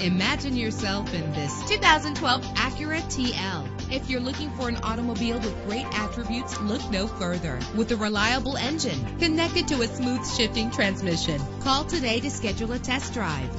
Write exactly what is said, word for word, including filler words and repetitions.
Imagine yourself in this two thousand twelve Acura T L. If you're looking for an automobile with great attributes, look no further. With a reliable engine connected to a smooth shifting transmission. Call today to schedule a test drive.